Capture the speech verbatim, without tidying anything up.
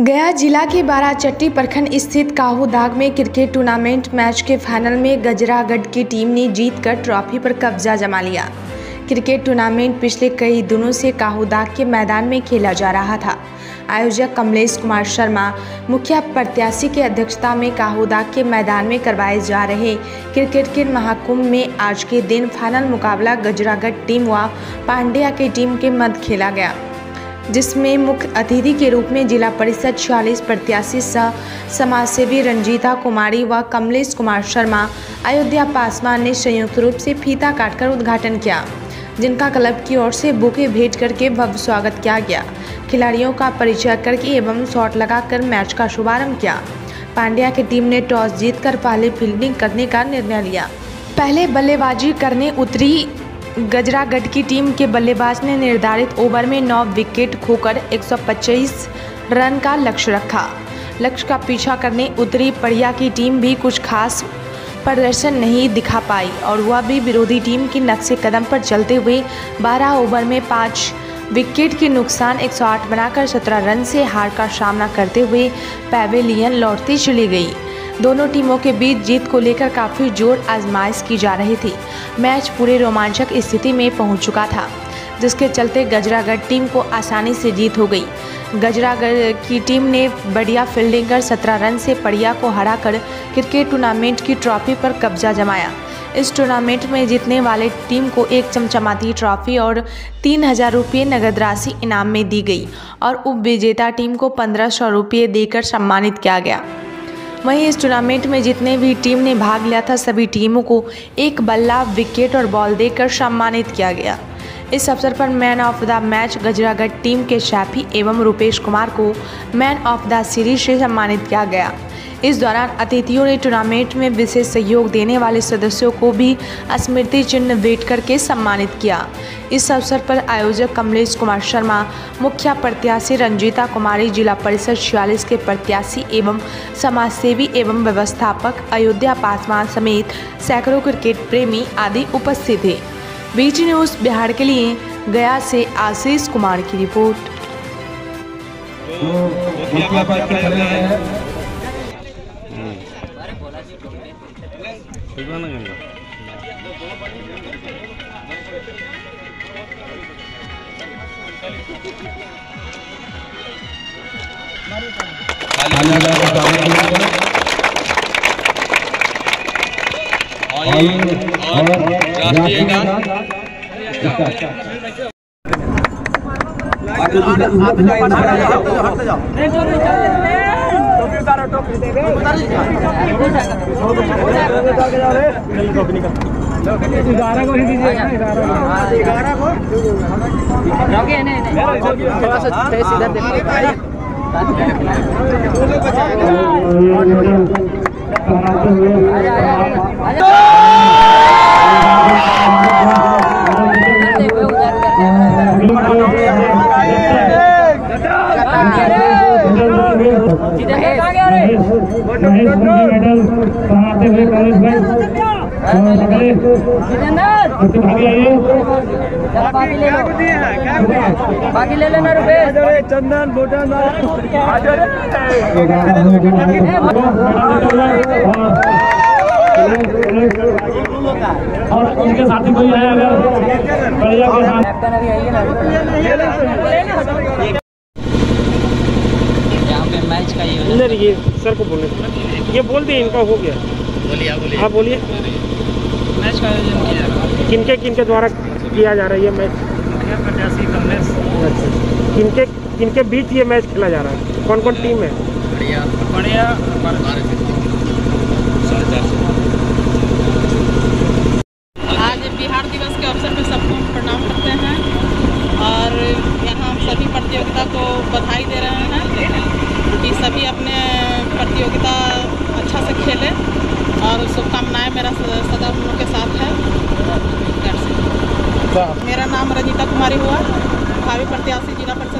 गया जिला के बाराचट्टी प्रखंड स्थित काहुदाग में क्रिकेट टूर्नामेंट मैच के फाइनल में गजरागढ़ की टीम ने जीतकर ट्रॉफी पर कब्जा जमा लिया। क्रिकेट टूर्नामेंट पिछले कई दिनों से काहुदाग के मैदान में खेला जा रहा था। आयोजक कमलेश कुमार शर्मा मुखिया प्रत्याशी की अध्यक्षता में काहुदाग के मैदान में करवाए जा रहे क्रिकेट के महाकुंभ में आज के दिन फाइनल मुकाबला गजरागढ़ टीम व पांड्या की टीम के मध्य खेला गया, जिसमें मुख्य अतिथि के रूप में जिला परिषद छियालीस प्रत्याशी समाजसेवी रंजीता कुमारी व कमलेश कुमार शर्मा अयोध्या पासवान ने संयुक्त रूप से फीता काटकर उद्घाटन किया, जिनका क्लब की ओर से बुके भेंट करके भव्य स्वागत किया गया। खिलाड़ियों का परिचय करके एवं शॉट लगाकर मैच का शुभारंभ किया। पांड्या की टीम ने टॉस जीतकर पहले फील्डिंग करने का निर्णय लिया। पहले बल्लेबाजी करने उतरी गजरागढ़ की टीम के बल्लेबाज ने निर्धारित ओवर में नौ विकेट खोकर एक सौ पच्चीस रन का लक्ष्य रखा। लक्ष्य का पीछा करने उतरी पड़िया की टीम भी कुछ खास प्रदर्शन नहीं दिखा पाई और वह भी विरोधी टीम की नक्शे कदम पर चलते हुए बारह ओवर में पाँच विकेट के नुकसान एक सौ आठ बनाकर सत्रह रन से हार का सामना करते हुए पैवेलियन लौटती चली गई। दोनों टीमों के बीच जीत को लेकर काफ़ी जोर आजमाइश की जा रही थी। मैच पूरे रोमांचक स्थिति में पहुंच चुका था, जिसके चलते गजरागढ़ टीम को आसानी से जीत हो गई। गजरागढ़ की टीम ने बढ़िया फील्डिंग कर सत्रह रन से पड़िया को हराकर क्रिकेट टूर्नामेंट की ट्रॉफी पर कब्जा जमाया। इस टूर्नामेंट में जीतने वाले टीम को एक चमचमाती ट्रॉफी और तीन हज़ार रुपये नगद राशि इनाम में दी गई और उप विजेता टीम को पंद्रह सौ रुपये देकर सम्मानित किया गया। वहीं इस टूर्नामेंट में जितने भी टीम ने भाग लिया था, सभी टीमों को एक बल्ला, विकेट और बॉल देकर सम्मानित किया गया। इस अवसर पर man of the match Gajragarh team के शाहिद एवं रुपेश कुमार को मैन ऑफ द सीरीज से सम्मानित किया गया। इस दौरान अतिथियों ने टूर्नामेंट में विशेष सहयोग देने वाले सदस्यों को भी स्मृति चिन्ह भेंट करके सम्मानित किया। इस अवसर पर आयोजक कमलेश कुमार शर्मा, मुखिया प्रत्याशी रंजीता कुमारी, जिला परिषद छियालीस के प्रत्याशी एवं समाजसेवी एवं व्यवस्थापक अयोध्या पासवान समेत सैकड़ों क्रिकेट प्रेमी आदि उपस्थित थे। बीजी न्यूज बिहार के लिए गया से आशीष कुमार की रिपोर्ट। और राष्ट्रीय गान आपका इशारा है, हटते जाओ, टोपी उतारो, टोपी दे दे, टोपी निकाल, ग्यारह को ही दीजिए, ग्यारह को रोके, नहीं नहीं थोड़ा सा फेस इधर देखो। बाकी ले लेना रुपेश, चंदन भूटान और उनके साथी कोई है अगर बढ़िया के साथ मैच का ये ये सर को बोलने ये बोल दिए, इनका हो गया, बोलिए आप बोलिए, हाँ बोलिए। मैच का आयोजन किया जा रहा है, किनके किनके द्वारा किया जा रहा है ये मैच? प्रत्याशी कमलेश। किनके किनके बीच ये मैच खेला जा रहा है, कौन कौन टीम है? बढ़िया बढ़िया आज बिहार दिवस के अवसर पर सबको प्रणाम करते हैं और यहाँ सभी प्रतियोगिता को बधाई दे रहे हैं कि सभी अपने प्रतियोगिता अच्छा से खेले और शुभकामनाएँ मेरा सदा उनके साथ है। मेरा नाम रंजीता कुमारी हुआ, भावी प्रत्याशी जिला